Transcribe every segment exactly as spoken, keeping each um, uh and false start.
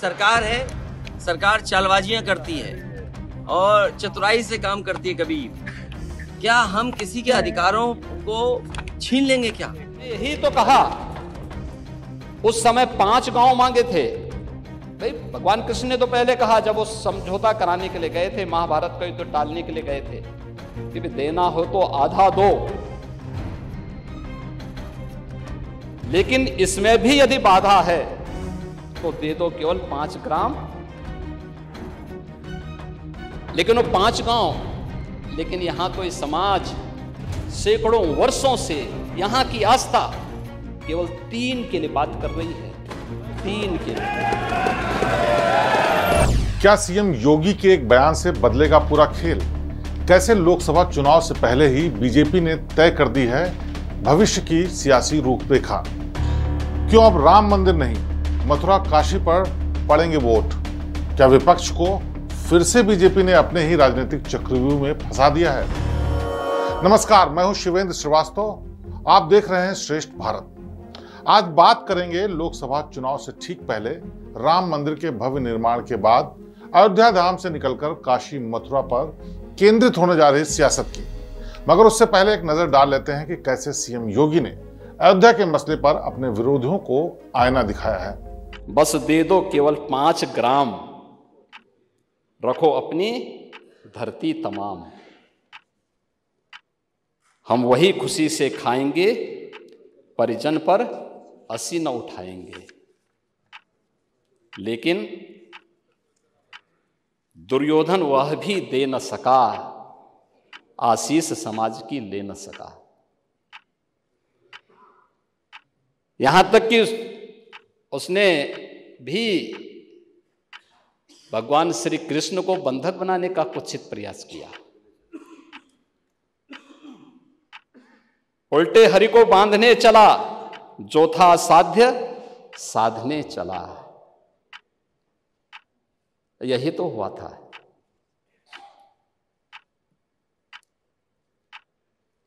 सरकार है, सरकार चालबाजियां करती है और चतुराई से काम करती है। कभी क्या हम किसी के अधिकारों को छीन लेंगे क्या? यही तो कहा उस समय पांच गांव मांगे थे। भाई भगवान कृष्ण ने तो पहले कहा, जब वो समझौता कराने के लिए गए थे, महाभारत का युद्ध तो टालने के लिए गए थे, कि भी देना हो तो आधा दो। लेकिन इसमें भी यदि बाधा है तो दे दो केवल पांच ग्राम। लेकिन वो पांच गांव, लेकिन यहां तो इस समाज सैकड़ों वर्षों से यहां की आस्था केवल तीन के लिए बात कर रही है, तीन के लिए। क्या सीएम योगी के एक बयान से बदलेगा पूरा खेल? कैसे लोकसभा चुनाव से पहले ही बीजेपी ने तय कर दी है भविष्य की सियासी रूपरेखा? क्यों अब राम मंदिर नहीं, मथुरा काशी पर पड़ेंगे वोट? क्या विपक्ष को फिर से बीजेपी ने अपने ही राजनीतिक चक्रव्यूह में फंसा दिया है? नमस्कार, मैं हूं शिवेंद्र श्रीवास्तव, आप देख रहे हैं श्रेष्ठ भारत। आज बात करेंगे लोकसभा चुनाव से ठीक पहले राम मंदिर के भव्य निर्माण के बाद अयोध्या धाम से निकलकर काशी मथुरा पर केंद्रित होने जा रही सियासत की। मगर उससे पहले एक नजर डाल लेते हैं कि कैसे सीएम योगी ने अयोध्या के मसले पर अपने विरोधियों को आईना दिखाया है। बस दे दो केवल पांच ग्राम, रखो अपनी धरती तमाम। हम वही खुशी से खाएंगे, परिजन पर हंसी न उठाएंगे। लेकिन दुर्योधन वह भी दे न सका, आशीष समाज की ले न सका। यहां तक कि उस, उसने भी भगवान श्री कृष्ण को बंधक बनाने का कुत्सित प्रयास किया। उल्टे हरि को बांधने चला, जो था साध्य साधने चला। यही तो हुआ था।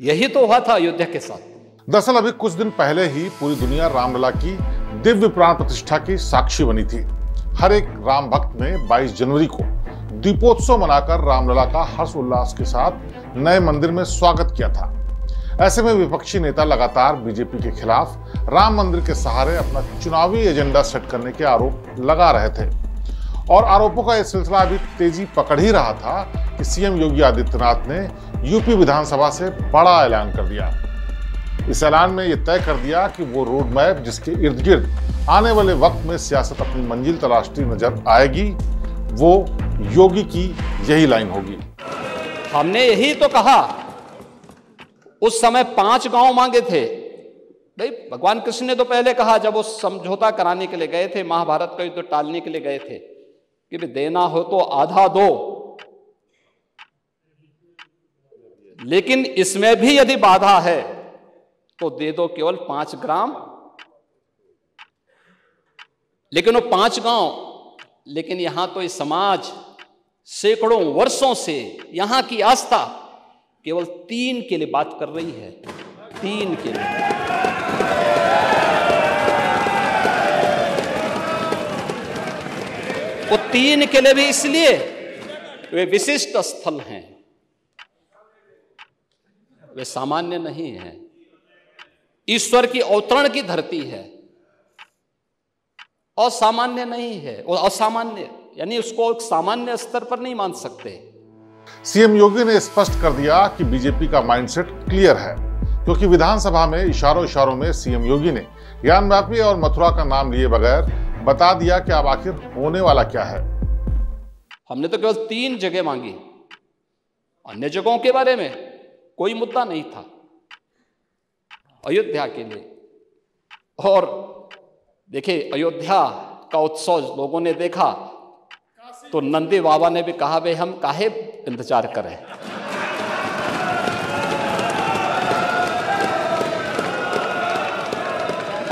यही तो हुआ था अयोध्या के साथ। दरअसल अभी कुछ दिन पहले ही पूरी दुनिया रामलला की दिव्य प्राण प्रतिष्ठा की साक्षी बनी थी। हर एक राम भक्त ने बाईस जनवरी को दीपोत्सव मनाकर रामलला का हर्ष उल्लास के साथ नए मंदिर में स्वागत किया था। ऐसे में विपक्षी नेता लगातार बीजेपी के खिलाफ राम मंदिर के सहारे अपना चुनावी एजेंडा सेट करने के आरोप लगा रहे थे और आरोपों का यह सिलसिला अभी तेजी पकड़ ही रहा था कि सीएम योगी आदित्यनाथ ने यूपी विधानसभा से बड़ा ऐलान कर दिया। इस ऐलान में यह तय कर दिया कि वो रोड मैप जिसके इर्द गिर्द आने वाले वक्त में सियासत अपनी मंजिल तलाशती नजर आएगी, वो योगी की यही लाइन होगी। हमने यही तो कहा उस समय पांच गांव मांगे थे। भाई भगवान कृष्ण ने तो पहले कहा, जब वो समझौता कराने के लिए गए थे, महाभारत का युद्ध तो टालने के लिए गए थे, कि देना हो तो आधा दो। लेकिन इसमें भी यदि बाधा है तो दे दो केवल पांच ग्राम। लेकिन वो पांच गांव, लेकिन यहां तो इस समाज सैकड़ों वर्षों से यहां की आस्था केवल तीन के लिए बात कर रही है, तीन के लिए। वो तीन के लिए भी इसलिए वे विशिष्ट स्थल हैं, वे सामान्य नहीं हैं। ईश्वर की अवतरण की धरती है, असामान्य नहीं है। असामान्य यानी उसको एक सामान्य स्तर पर नहीं मान सकते। सीएम योगी ने स्पष्ट कर दिया कि बीजेपी का माइंडसेट क्लियर है, क्योंकि विधानसभा में इशारों इशारों में सीएम योगी ने ज्ञानव्यापी और मथुरा का नाम लिए बगैर बता दिया कि अब आखिर होने वाला क्या है। हमने तो केवल तीन जगह मांगी, अन्य जगहों के बारे में कोई मुद्दा नहीं था अयोध्या के लिए। और देखिए, अयोध्या का उत्सव लोगों ने देखा तो नंदी बाबा ने भी कहा, भाई हम काहे इंतजार करें।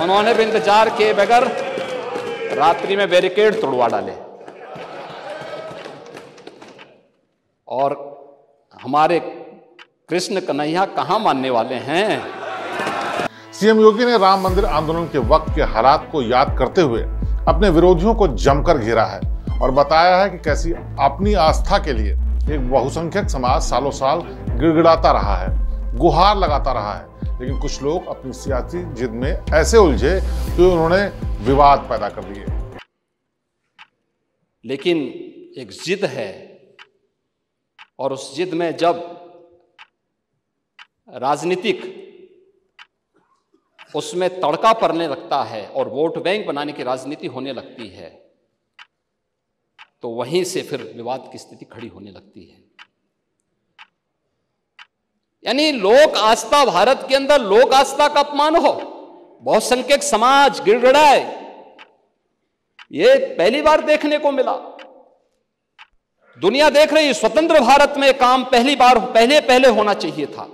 उन्होंने भी इंतजार किए बगैर रात्रि में बैरिकेड तोड़वा डाले। और हमारे कृष्ण कन्हैया कहां मानने वाले हैं। सीएम योगी ने राम मंदिर आंदोलन के वक्त के हालात को याद करते हुए अपने विरोधियों को जमकर घेरा है और बताया है कि कैसी अपनी आस्था के लिए एक बहुसंख्यक समाज सालों साल गिड़गिड़ाता रहा है, गुहार लगाता रहा है, लेकिन कुछ लोग अपनी सियासी जिद में ऐसे उलझे कि उन्होंने विवाद पैदा कर दिए। लेकिन एक जिद है और उस जिद में जब राजनीतिक उसमें तड़का पड़ने लगता है और वोट बैंक बनाने की राजनीति होने लगती है तो वहीं से फिर विवाद की स्थिति खड़ी होने लगती है। यानी लोक आस्था, भारत के अंदर लोक आस्था का अपमान हो, बहुसंख्यक समाज गिड़गिड़ाए, ये पहली बार देखने को मिला। दुनिया देख रही, स्वतंत्र भारत में काम पहली बार पहले पहले होना चाहिए था,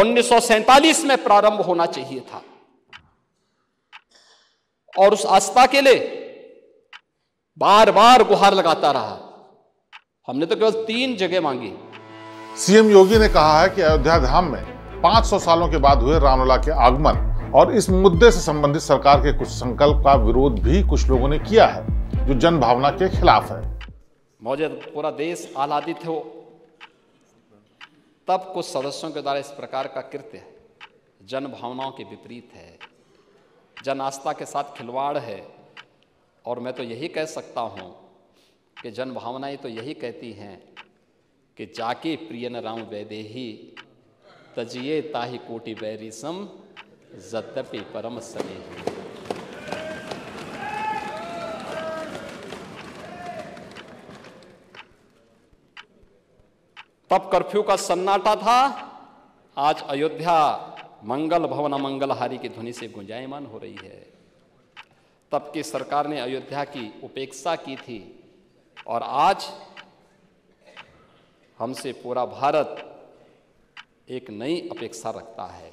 उन्नीस सौ सैंतालीस में प्रारंभ होना चाहिए था। और उस आस्था के लिए बार बार गुहार लगाता रहा। हमने तो केवल तीन जगह मांगी। सीएम योगी ने कहा है कि अयोध्या धाम में पाँच सौ सालों के बाद हुए रामलला के आगमन और इस मुद्दे से संबंधित सरकार के कुछ संकल्प का विरोध भी कुछ लोगों ने किया है, जो जन भावना के खिलाफ है। मौजूदा पूरा देश आह्लादित हो, तब कुछ सदस्यों के द्वारा इस प्रकार का कृत्य जन भावनाओं के विपरीत है, जन आस्था के साथ खिलवाड़ है। और मैं तो यही कह सकता हूँ कि जन भावनाएं तो यही कहती हैं कि जाके प्रियन राम वैदेही, तजिए ताहि कोटि वैरी सम, जद्दपि परम सनेही। तब कर्फ्यू का सन्नाटा था, आज अयोध्या मंगल भवन मंगलहारी की ध्वनि से गुंजायमान हो रही है। तब की सरकार ने अयोध्या की उपेक्षा की थी और आज हमसे पूरा भारत एक नई अपेक्षा रखता है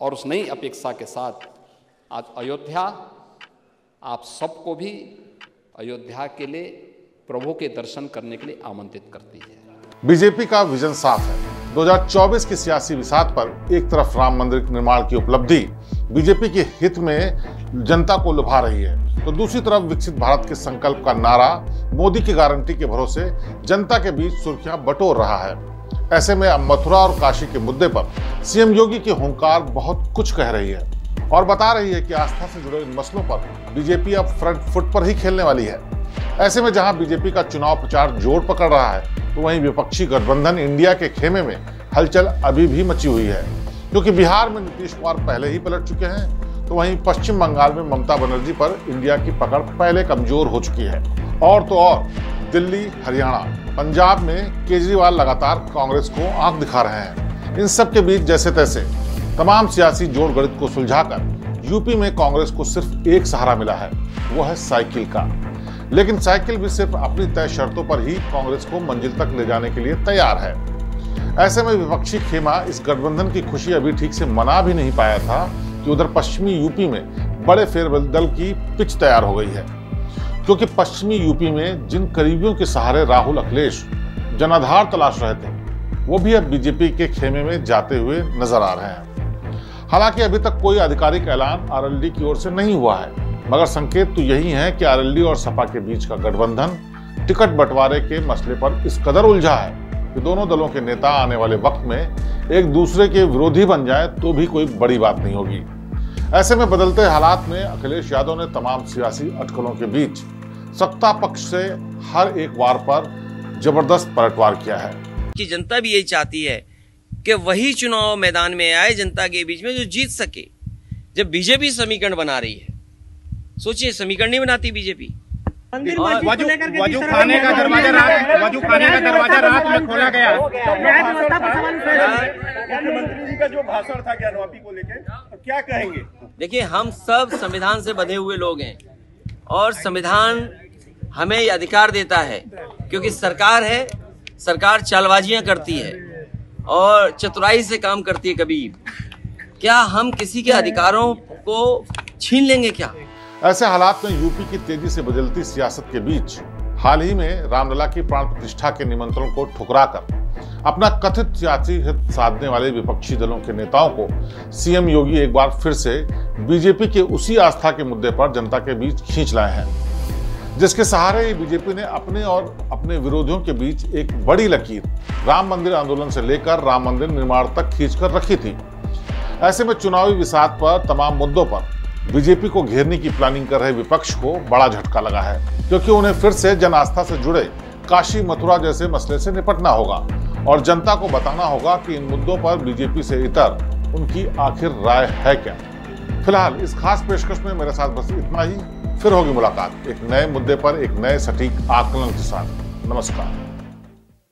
और उस नई अपेक्षा के साथ आज अयोध्या, आप सबको भी अयोध्या के लिए, प्रभु के दर्शन करने के लिए आमंत्रित करती है। बीजेपी का विजन साफ है। दो हज़ार चौबीस की सियासी विसात पर एक तरफ राम मंदिर के निर्माण की उपलब्धि बीजेपी के हित में जनता को लुभा रही है, तो दूसरी तरफ विकसित भारत के संकल्प का नारा मोदी की गारंटी के भरोसे जनता के बीच सुर्खियां बटोर रहा है। ऐसे में अब मथुरा और काशी के मुद्दे पर सीएम योगी की हुंकार बहुत कुछ कह रही है और बता रही है कि आस्था से जुड़े इन मसलों पर बीजेपी अब फ्रंट फुट पर ही खेलने वाली है। ऐसे में जहां बीजेपी का चुनाव प्रचार जोर पकड़ रहा है, तो वहीं विपक्षी गठबंधन इंडिया के खेमे में हलचल अभी भी मची हुई है, क्योंकि बिहार में नीतीश कुमार पहले ही पलट चुके हैं, तो वहीं पश्चिम बंगाल में ममता बनर्जी पर इंडिया की पकड़ पहले कमजोर हो चुकी है। और तो और दिल्ली, हरियाणा, पंजाब में केजरीवाल लगातार कांग्रेस को आंख दिखा रहे हैं। इन सब के बीच जैसे तैसे तमाम सियासी जोड़ गणित को सुलझाकर यूपी में कांग्रेस को सिर्फ एक सहारा मिला है, वो है साइकिल का। लेकिन साइकिल भी सिर्फ अपनी तय शर्तों पर ही कांग्रेस को मंजिल तक ले जाने के लिए तैयार है। ऐसे में विपक्षी खेमा इस गठबंधन की खुशी अभी ठीक से मना भी नहीं पाया था कि उधर पश्चिमी यूपी में बड़े फेरबदल की पिच तैयार हो गई है, क्योंकि पश्चिमी यूपी में जिन करीबियों के सहारे राहुल, अखिलेश जनाधार तलाश रहे थे, वो भी अब बीजेपी के खेमे में जाते हुए नजर आ रहे हैं। हालांकि अभी तक कोई आधिकारिक ऐलान आर एल डी की ओर से नहीं हुआ है, मगर संकेत तो यही है कि आर एल डी और सपा के बीच का गठबंधन टिकट बंटवारे के मसले पर इस कदर उलझा है कि दोनों दलों के नेता आने वाले वक्त में एक दूसरे के विरोधी बन जाए तो भी कोई बड़ी बात नहीं होगी। ऐसे में बदलते हालात में अखिलेश यादव ने तमाम सियासी अटकलों के बीच सत्ता पक्ष से हर एक वार पर जबरदस्त पलटवार किया है कि जनता भी यही चाहती है कि वही चुनाव मैदान में आए जनता के बीच में जो जीत सके। जब बीजेपी समीकरण बना रही है, सोचिए समीकरण नहीं बनाती बीजेपी। वजू खाने का दरवाजा रात वजू खाने का दरवाजा रात में खोला गया। मुख्यमंत्री जी का जो भाषण था ज्ञानवापी को लेके, क्या कहेंगे? देखिए, हम सब संविधान से बंधे हुए लोग हैं और संविधान हमें अधिकार देता है, क्योंकि सरकार है, सरकार चालबाजियां करती है और चतुराई से काम करती है। कभी क्या हम किसी के अधिकारों को छीन लेंगे क्या? ऐसे हालात में यूपी की तेजी से बदलती सियासत के बीच हाल ही में रामलला की प्राण प्रतिष्ठा के निमंत्रण को ठुकराकर अपना कथित सियासी हित साधने वाले विपक्षी दलों के नेताओं को सीएम योगी एक बार फिर से बीजेपी के उसी आस्था के मुद्दे पर जनता के बीच खींच लाए हैं, जिसके सहारे बीजेपी ने अपने और अपने विरोधियों के बीच एक बड़ी लकीर राम मंदिर आंदोलन से लेकर राम मंदिर निर्माण तक खींचकर रखी थी। ऐसे में चुनावी विषाद पर तमाम मुद्दों पर बीजेपी को घेरने की प्लानिंग कर रहे विपक्ष को बड़ा झटका लगा है, क्योंकि उन्हें फिर से जन आस्था से जुड़े काशी मथुरा जैसे मसले से निपटना होगा और जनता को बताना होगा कि इन मुद्दों पर बीजेपी से इतर उनकी आखिर राय है क्या। फिलहाल इस खास पेशकश में मेरे साथ बस इतना ही। फिर होगी मुलाकात एक नए मुद्दे पर एक नए सटीक आकलन के साथ। नमस्कार।